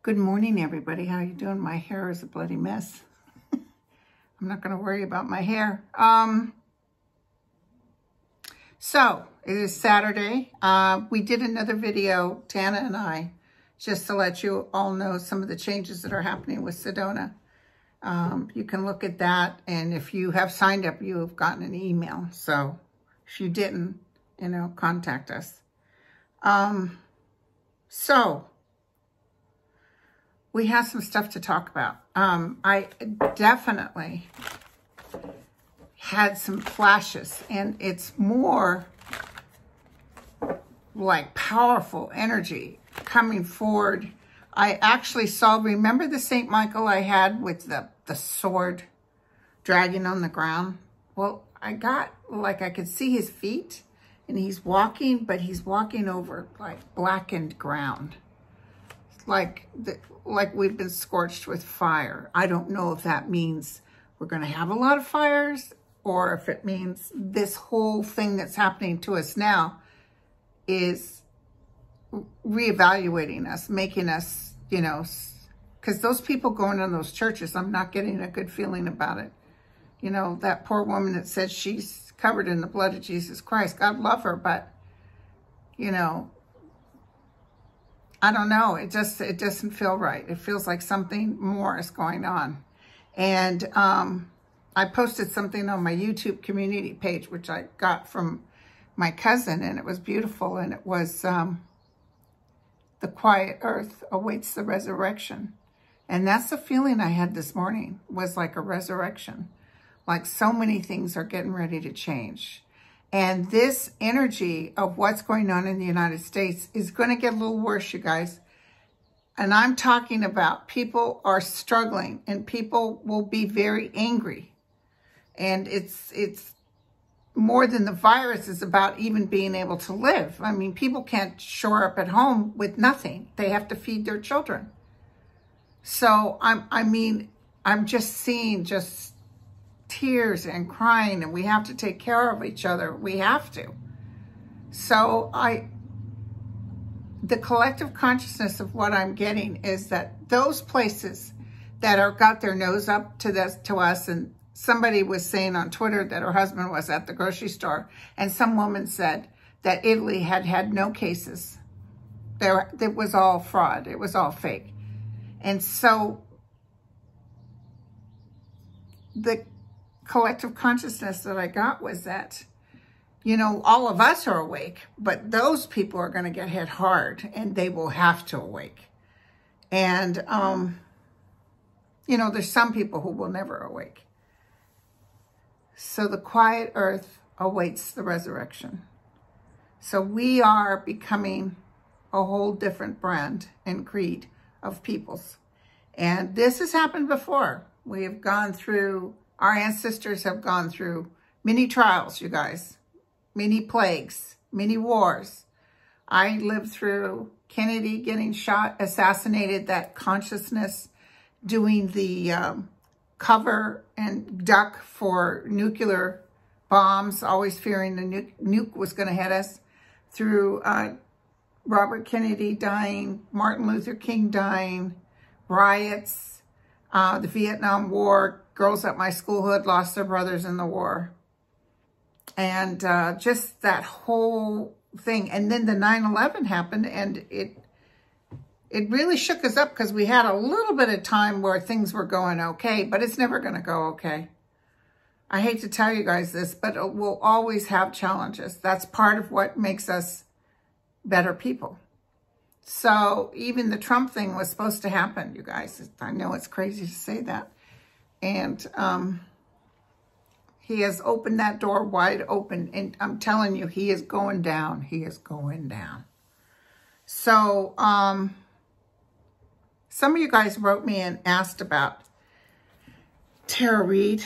Good morning, everybody. How are you doing? My hair is a bloody mess. I'm not going to worry about my hair. So, it is Saturday. We did another video, Tana and I, just to let you all know some of the changes that are happening with Sedona. You can look at that, and if you have signed up, you have gotten an email. So, if you didn't, you know, contact us. We have some stuff to talk about. I definitely had some flashes, and it's more like powerful energy coming forward. I actually saw, remember the Saint Michael I had with the sword dragging on the ground? Well, I got, like, I could see his feet, and he's walking, but he's walking over, like, blackened ground. Like we've been scorched with fire. I don't know if that means we're going to have a lot of fires or if it means this whole thing that's happening to us now is reevaluating us, making us, you know, because those people going in those churches, I'm not getting a good feeling about it. You know, that poor woman that said she's covered in the blood of Jesus Christ. God love her, but, you know, I don't know. It doesn't feel right. It feels like something more is going on. And I posted something on my YouTube community page, which I got from my cousin, and it was beautiful. And it was The Quiet Earth Awaits the Resurrection. And that's the feeling I had this morning, was like a resurrection. Like so many things are getting ready to change. And this energy of what's going on in the United States is going to get a little worse, you guys. And I'm talking about people are struggling, and people will be very angry. And it's more than the virus is about even being able to live. I mean, people can't shore up at home with nothing. They have to feed their children. So, I'm just seeing just tears and crying, and we have to take care of each other. We have to. So the collective consciousness of what I'm getting is that those places that are got their nose up to this, to us, and somebody was saying on Twitter that her husband was at the grocery store, and some woman said that Italy had had no cases. It was all fraud. It was all fake. And so the collective consciousness that I got was that, you know, all of us are awake, but those people are going to get hit hard, and they will have to awake. And, you know, there's some people who will never awake. So the quiet earth awaits the resurrection. So we are becoming a whole different brand and creed of peoples. And this has happened before. We have gone through, our ancestors have gone through many trials, you guys, many plagues, many wars. I lived through Kennedy getting shot, assassinated, that consciousness, doing the cover and duck for nuclear bombs, always fearing the nuke was going to hit us, through Robert Kennedy dying, Martin Luther King dying, riots, the Vietnam War. Girls at my school who had lost their brothers in the war. And just that whole thing. And then the 9/11 happened, and it really shook us up, because we had a little bit of time where things were going okay, but it's never going to go okay. I hate to tell you guys this, but we'll always have challenges. That's part of what makes us better people. So even the Trump thing was supposed to happen, you guys. I know it's crazy to say that. And He has opened that door wide open. And I'm telling you, he is going down. He is going down. So some of you guys wrote me and asked about Tara Reade.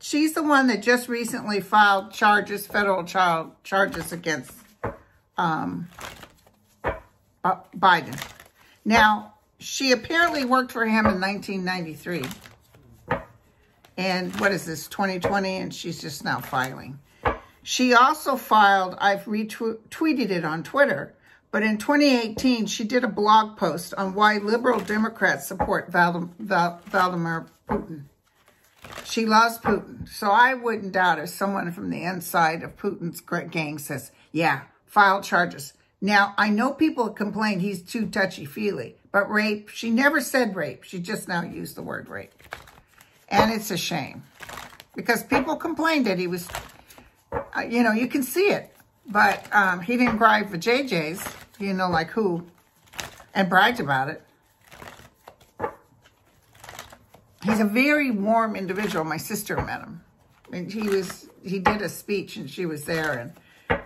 She's the one that just recently filed charges, federal charges against Biden. Now, she apparently worked for him in 1993. And what is this, 2020? And she's just now filing. She also filed, I've retweeted it on Twitter, but in 2018, she did a blog post on why liberal Democrats support Vladimir Putin. She loves Putin. So I wouldn't doubt if someone from the inside of Putin's gang says, yeah, file charges. Now, I know people complain he's too touchy-feely, but rape, she never said rape. She just now used the word rape. And it's a shame because people complained that he was, you know, you can see it, but he didn't gripe for JJ's, you know, like who, and bragged about it. He's a very warm individual. My sister met him, and he did a speech, and she was there, and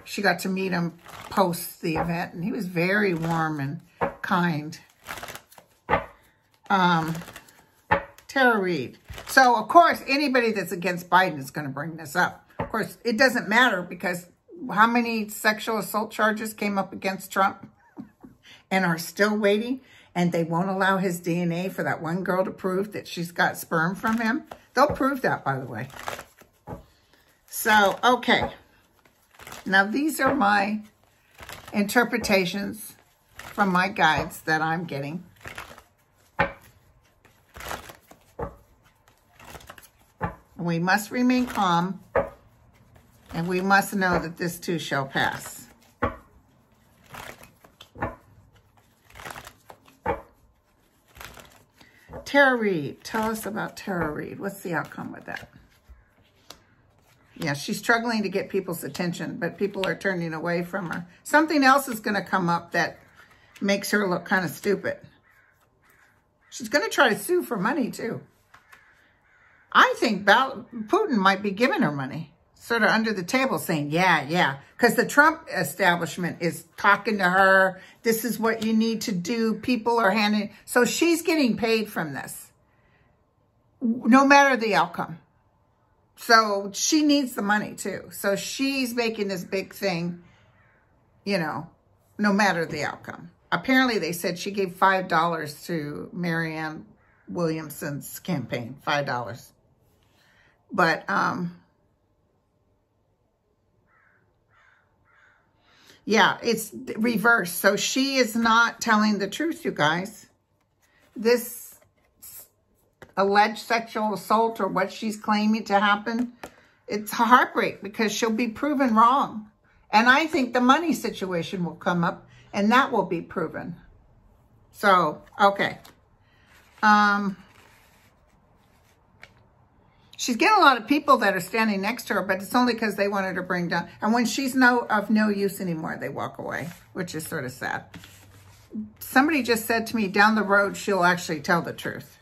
she got to meet him post the event, and he was very warm and kind. Tara Reade. So, of course, anybody that's against Biden is going to bring this up. Of course, it doesn't matter because how many sexual assault charges came up against Trump and are still waiting, and they won't allow his DNA for that one girl to prove that she's got sperm from him. They'll prove that, by the way. So, okay. Now, these are my interpretations from my guides that I'm getting. We must remain calm, and we must know that this too shall pass. Tara Reade. Tell us about Tara Reade. What's the outcome with that? Yeah, she's struggling to get people's attention, but people are turning away from her. Something else is going to come up that makes her look kind of stupid. She's going to try to sue for money, too. I think Putin might be giving her money, sort of under the table saying, yeah, yeah. Because the Trump establishment is talking to her. This is what you need to do. People are handing. So she's getting paid from this, no matter the outcome. So she needs the money too. So she's making this big thing, you know, no matter the outcome. Apparently they said she gave $5 to Marianne Williamson's campaign, $5. But, yeah, it's reversed. So she is not telling the truth, you guys. This alleged sexual assault or what she's claiming to happen, it's a heartbreak because she'll be proven wrong. And I think the money situation will come up and that will be proven. So, okay. She's getting a lot of people that are standing next to her, but it's only because they wanted to bring down. And when she's of no use anymore, they walk away, which is sort of sad. Somebody just said to me, down the road, she'll actually tell the truth.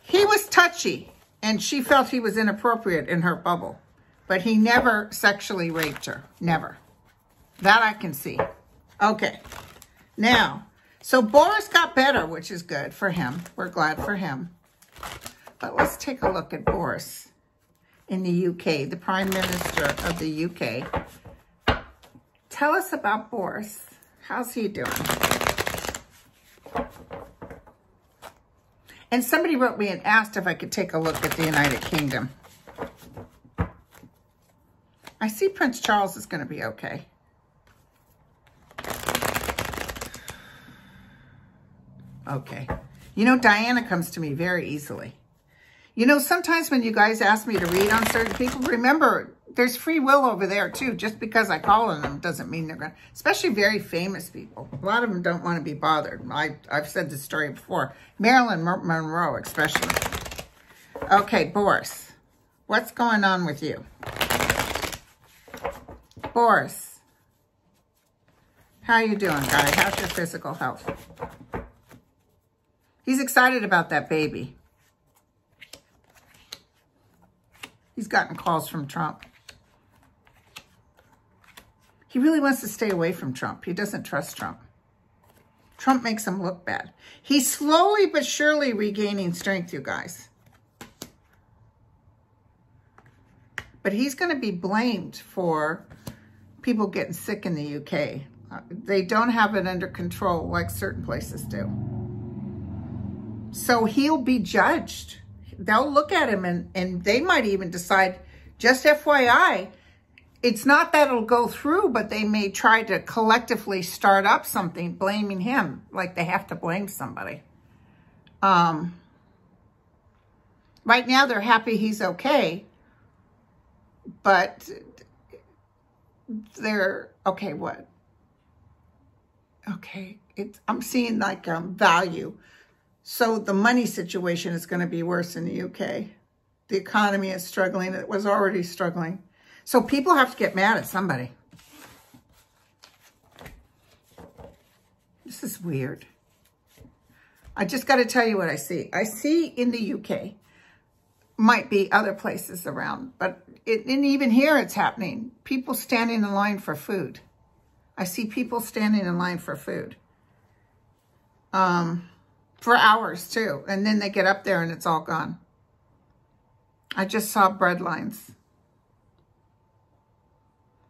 He was touchy, and she felt he was inappropriate in her bubble, but he never sexually raped her. Never. That I can see. Okay. Now, so Boris got better, which is good for him. We're glad for him. But let's take a look at Boris in the UK, the Prime Minister of the UK. Tell us about Boris. How's he doing? And somebody wrote me and asked if I could take a look at the United Kingdom. I see Prince Charles is going to be okay. Okay. You know, Diana comes to me very easily. You know, sometimes when you guys ask me to read on certain people, remember, there's free will over there, too. Just because I call on them doesn't mean they're going to, especially very famous people. A lot of them don't want to be bothered. I've said this story before. Marilyn Monroe, especially. Okay, Boris, what's going on with you? Boris, how are you doing, guy? How's your physical health? He's excited about that baby. He's gotten calls from Trump. He really wants to stay away from Trump. He doesn't trust Trump. Trump makes him look bad. He's slowly but surely regaining strength, you guys. But he's going to be blamed for people getting sick in the UK. They don't have it under control like certain places do. So he'll be judged. They'll look at him and they might even decide, just FYI, it's not that it'll go through, but they may try to collectively start up something blaming him, like they have to blame somebody. Right now they're happy he's okay, but they're, okay, what? Okay, I'm seeing like value. So the money situation is going to be worse in the UK. The economy is struggling. It was already struggling. So people have to get mad at somebody. This is weird. I just got to tell you what I see. I see in the UK, might be other places around, but and even here it's happening. People standing in line for food. I see people standing in line for food. For hours too. And then they get up there and it's all gone. I just saw bread lines.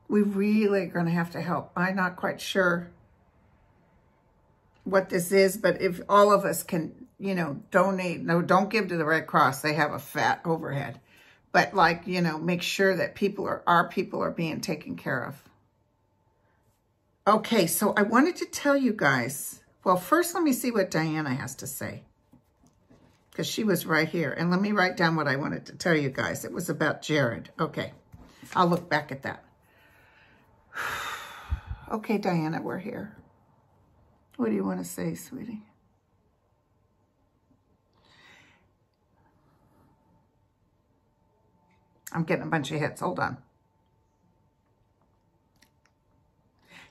We really are going to have to help. I'm not quite sure what this is, but if all of us can, you know, donate. No, don't give to the Red Cross. They have a fat overhead. But like, you know, make sure that our people are being taken care of. Okay, so I wanted to tell you guys. Well, first let me see what Diana has to say, because she was right here. And let me write down what I wanted to tell you guys. It was about Jared. Okay, I'll look back at that. Okay, Diana, we're here. What do you want to say, sweetie? I'm getting a bunch of hits. Hold on.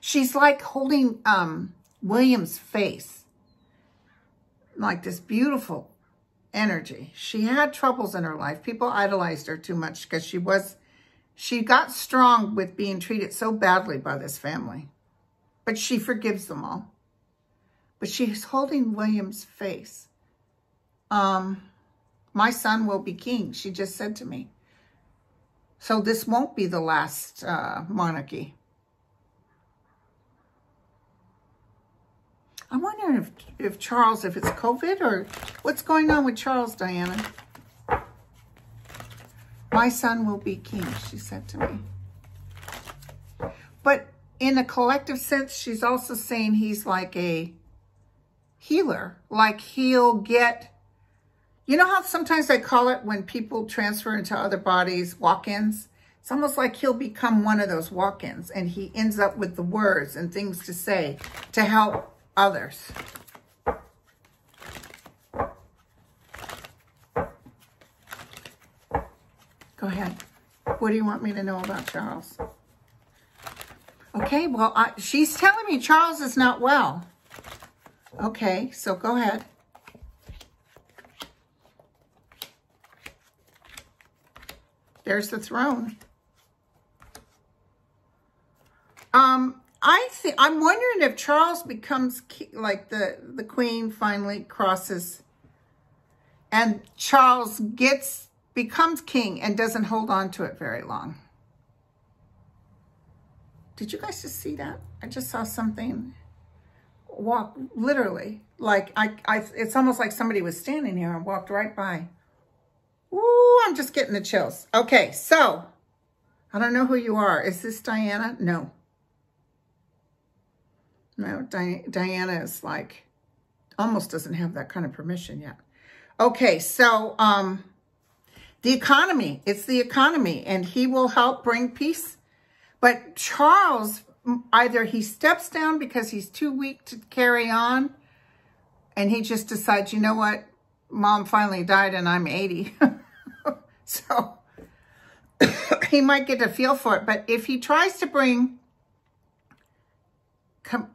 She's like holding William's face. Like this beautiful energy. She had troubles in her life. People idolized her too much because she got strong with being treated so badly by this family, but she forgives them all. But she's holding William's face. My son will be king, she just said to me. So this won't be the last monarchy. I'm wondering if Charles, if it's COVID or what's going on with Charles, Diana. My son will be king, she said to me. But in a collective sense, she's also saying he's like a healer. Like he'll get, you know how sometimes they call it when people transfer into other bodies, walk-ins? It's almost like he'll become one of those walk-ins and he ends up with the words and things to say to help others. Go ahead. What do you want me to know about Charles? Okay, well, she's telling me Charles is not well. Okay, so go ahead. There's the throne. I'm wondering if Charles becomes like the queen finally crosses and Charles becomes king and doesn't hold on to it very long. Did you guys just see that? I just saw something walk, literally. Like, it's almost like somebody was standing here and walked right by. Ooh, I'm just getting the chills. Okay, so, I don't know who you are. Is this Diana? No. No, Diana is like, almost doesn't have that kind of permission yet. Okay, so, the economy, it's the economy, and he will help bring peace. But Charles, either he steps down because he's too weak to carry on, and he just decides, you know what, Mom finally died and I'm 80. So he might get a feel for it. But if he tries to bring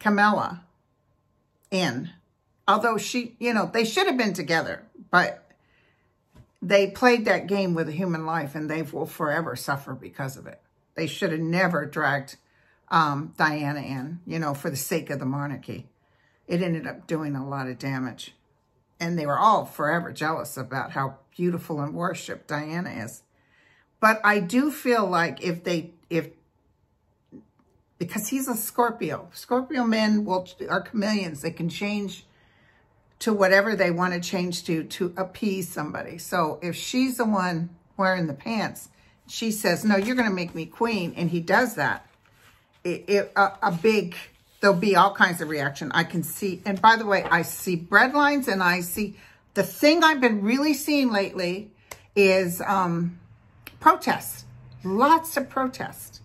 Camilla in, although she, you know, they should have been together, but They played that game with a human life, and they will forever suffer because of it. They should have never dragged Diana in, you know, for the sake of the monarchy. It ended up doing a lot of damage. And they were all forever jealous about how beautiful and worshipped Diana is. But I do feel like if they, because he's a Scorpio. Scorpio men are chameleons. They can change to whatever they want to change to appease somebody. So if she's the one wearing the pants, she says, no, you're going to make me queen. And he does that. There'll be all kinds of reaction. I can see, and by the way, I see breadlines, and I see, the thing I've been really seeing lately is protests, lots of protests.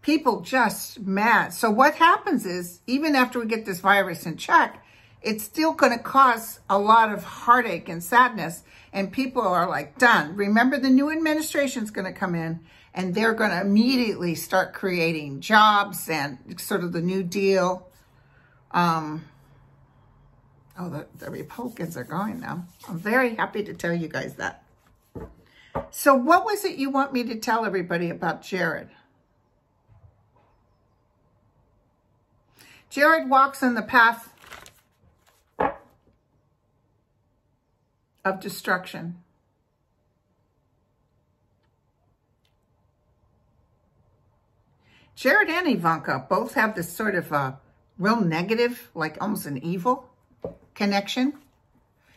People just mad. So what happens is, even after we get this virus in check, it's still going to cause a lot of heartache and sadness. And people are like, done. Remember, the new administration's going to come in, and they're going to immediately start creating jobs and sort of the New Deal. Oh, the Republicans are going now. I'm very happy to tell you guys that. So what was it you want me to tell everybody about Jared? Jared walks on the path of destruction. Jared and Ivanka both have this sort of a real negative, like almost an evil connection.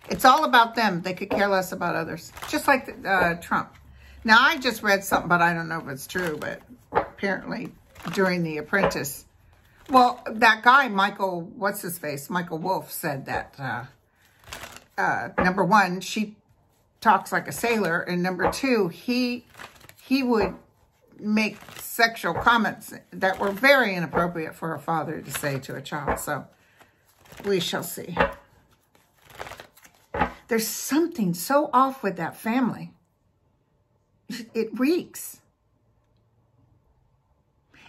It's all about them. They could care less about others. Just like Trump. Now, I just read something, but I don't know if it's true, but apparently during The Apprentice, well, that guy, Michael, what's his face? Michael Wolf said that, number one, she talks like a sailor. And number two, he would make sexual comments that were very inappropriate for a father to say to a child. So we shall see. There's something so off with that family. It reeks.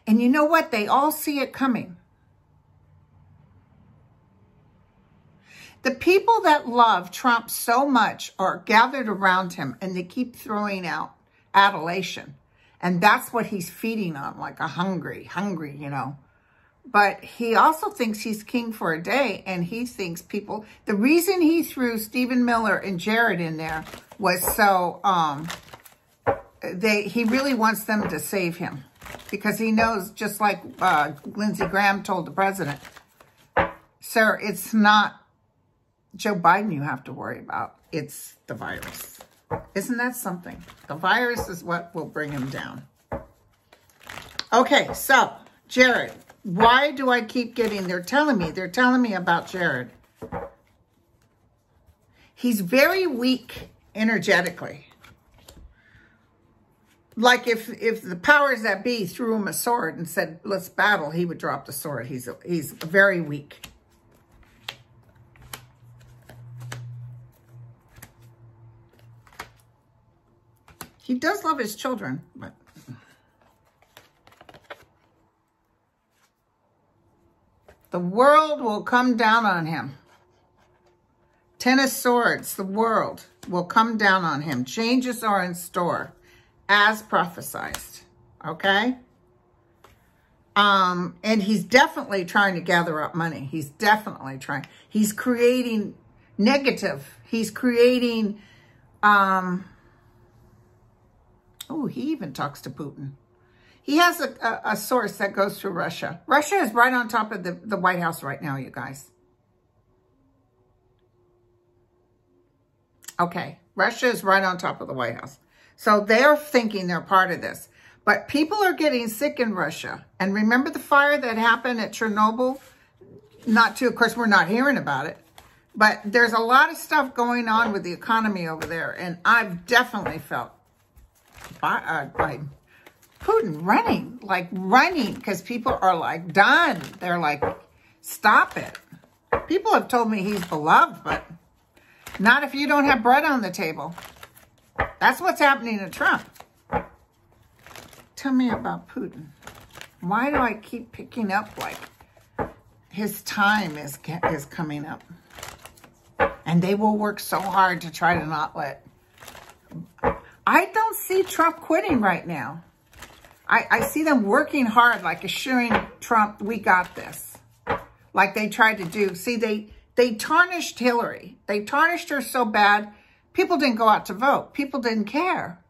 And you know what? They all see it coming. The people that love Trump so much are gathered around him, and they keep throwing out adulation. And that's what he's feeding on, like a hungry, you know. But he also thinks he's king for a day, and he thinks people... The reason he threw Stephen Miller and Jared in there was so... he really wants them to save him. Because he knows, just like Lindsey Graham told the president, sir, it's not Joe Biden you have to worry about. It's the virus. Isn't that something? The virus is what will bring him down. Okay, so, Jared. Why do I keep getting... They're telling me about Jared. He's very weak energetically. Like if the powers that be threw him a sword and said, let's battle, he would drop the sword. He's very weak. He does love his children, but... The world will come down on him. Ten of Swords, the world will come down on him. Changes are in store. As prophesied, okay? And he's definitely trying to gather up money. He's definitely trying. He's creating negative. He's creating, oh, he even talks to Putin. He has a source that goes through Russia. Russia is right on top of the White House right now, you guys. Okay, Russia is right on top of the White House. So they're thinking they're part of this. But people are getting sick in Russia. And remember the fire that happened at Chernobyl? Of course, we're not hearing about it. But there's a lot of stuff going on with the economy over there. And I've definitely felt by Putin running, because people are like, done. They're like, stop it. People have told me he's beloved, but not if you don't have bread on the table. That's what's happening to Trump. Tell me about Putin. Why do I keep picking up like his time is coming up? And they will work so hard to try to not let I don't see Trump quitting right now. I see them working hard, like assuring Trump, we got this. Like they tried to do. See, they tarnished Hillary. They tarnished her so bad, people didn't go out to vote. People didn't care.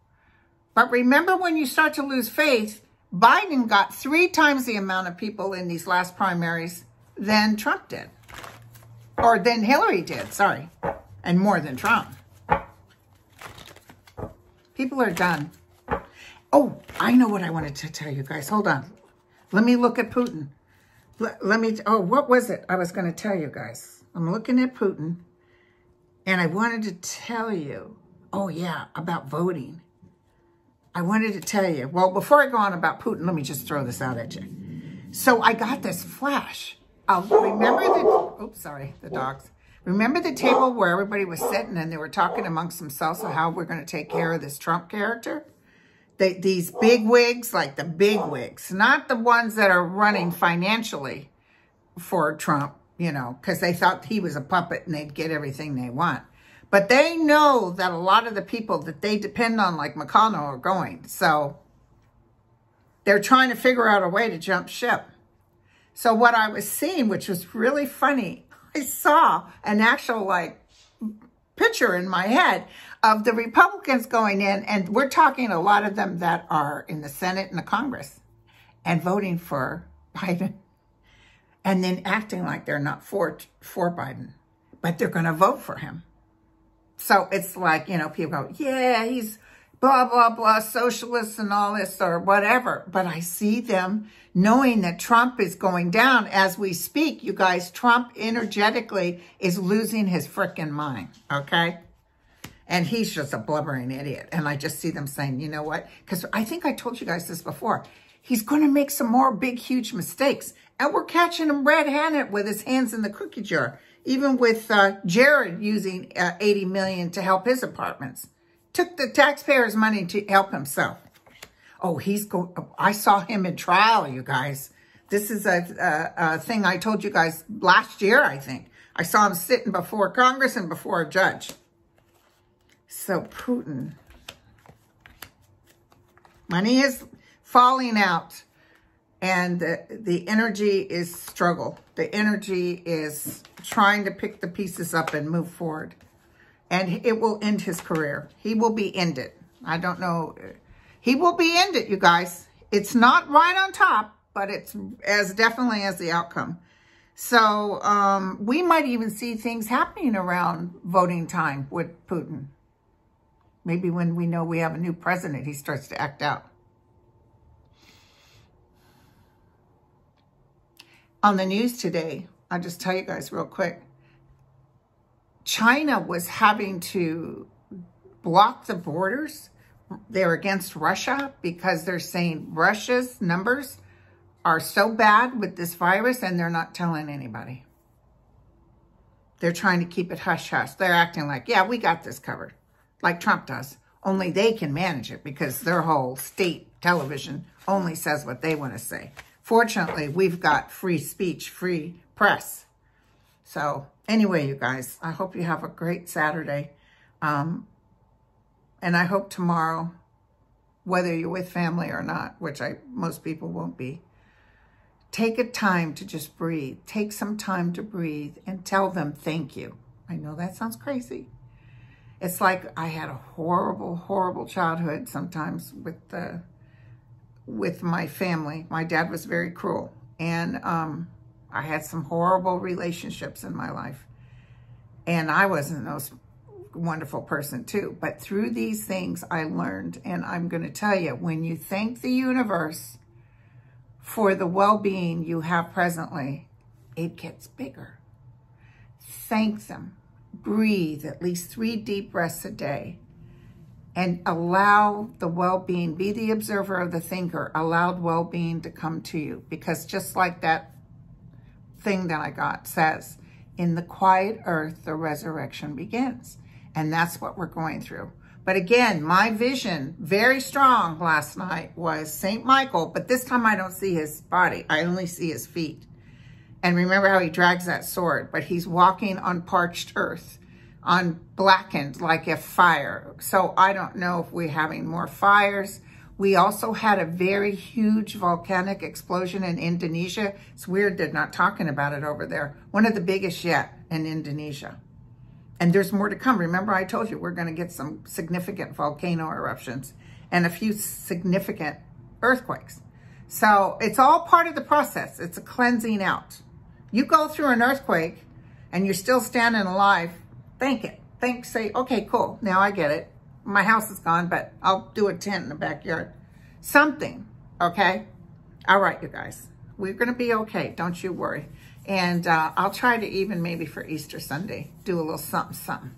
But remember, when you start to lose faith, Biden got 3 times the amount of people in these last primaries than Trump did. Or than Hillary did, sorry. And more than Trump. People are done. Oh, I know what I wanted to tell you guys. Hold on. Let me look at Putin. Oh, what was it I was going to tell you guys? I'm looking at Putin, and I wanted to tell you, oh yeah, about voting. I wanted to tell you, well, before I go on about Putin, let me just throw this out at you. So I got this flash. Remember the, oops, sorry, the dogs. Remember the table where everybody was sitting and they were talking amongst themselves of how we're going to take care of this Trump character? These big wigs, like the big wigs, not the ones that are running financially for Trump, you know, because they thought he was a puppet and they'd get everything they want. But they know that a lot of the people that they depend on, like McConnell, are going. So they're trying to figure out a way to jump ship. So what I was seeing, which was really funny, I saw an actual, like, picture in my head of the Republicans going in, and we're talking a lot of them that are in the Senate and the Congress, and voting for Biden, and then acting like they're not for Biden, but they're going to vote for him. So it's like, you know, people go, yeah, he's blah, blah, blah, socialists and all this or whatever. But I see them knowing that Trump is going down as we speak. You guys, Trump energetically is losing his frickin' mind, okay? And he's just a blubbering idiot. And I just see them saying, you know what? Because I think I told you guys this before. He's going to make some more big, huge mistakes. And we're catching him red-handed with his hands in the cookie jar. Even with Jared using $80 million to help his apartments. Took the taxpayers' money to help himself. Oh, he's going. I saw him in trial, you guys. This is a thing I told you guys last year, I think. I saw him sitting before Congress and before a judge. So Putin, money is falling out, and the energy is struggle. The energy is trying to pick the pieces up and move forward. And it will end his career. He will be ended. I don't know. He will be ended, you guys. It's not right on top, but it's as definitely as the outcome. So we might even see things happening around voting time with Putin. Maybe when we know we have a new president, he starts to act out. On the news today, I'll just tell you guys real quick. China was having to block the borders. They're against Russia because they're saying Russia's numbers are so bad with this virus and they're not telling anybody. They're trying to keep it hush-hush. They're acting like, yeah, we got this covered, like Trump does. Only they can manage it because their whole state television only says what they want to say. Fortunately, we've got free speech, free press. So anyway, you guys, I hope you have a great Saturday. And I hope tomorrow, whether you're with family or not, which most people won't be, take a time to just breathe. Take some time to breathe and tell them thank you. I know that sounds crazy. It's like I had a horrible, horrible childhood sometimes with my family. My dad was very cruel. And I had some horrible relationships in my life. And I wasn't the most wonderful person too. But through these things, I learned. And I'm going to tell you, when you thank the universe for the well-being you have presently, it gets bigger. Thank them. Breathe at least 3 deep breaths a day. And allow the well-being, be the observer of the thinker, allow well-being to come to you. Because just like that thing that I got says, in the quiet earth, the resurrection begins. And that's what we're going through. But again, my vision, very strong last night, was Saint Michael. But this time I don't see his body. I only see his feet. And remember how he drags that sword. But he's walking on parched earth. on blackened, like a fire. So I don't know if we're having more fires. We also had a very huge volcanic explosion in Indonesia. It's weird they're not talking about it over there. One of the biggest yet in Indonesia. And there's more to come. Remember, I told you we're going to get some significant volcano eruptions and a few significant earthquakes. So it's all part of the process. It's a cleansing out. You go through an earthquake and you're still standing alive, thank it. Say, okay, cool, now I get it. My house is gone, but I'll do a tent in the backyard. Something, okay? All right, you guys. We're going to be okay. Don't you worry. And I'll try to even maybe for Easter Sunday, do a little something, something.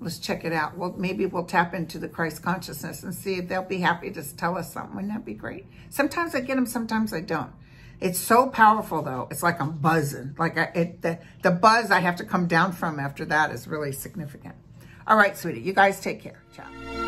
Let's check it out. Well, maybe we'll tap into the Christ consciousness and see if they'll be happy to tell us something. Wouldn't that be great? Sometimes I get them, sometimes I don't. It's so powerful, though. It's like I'm buzzing. Like the buzz I have to come down from after that is really significant. All right, sweetie. You guys take care. Ciao.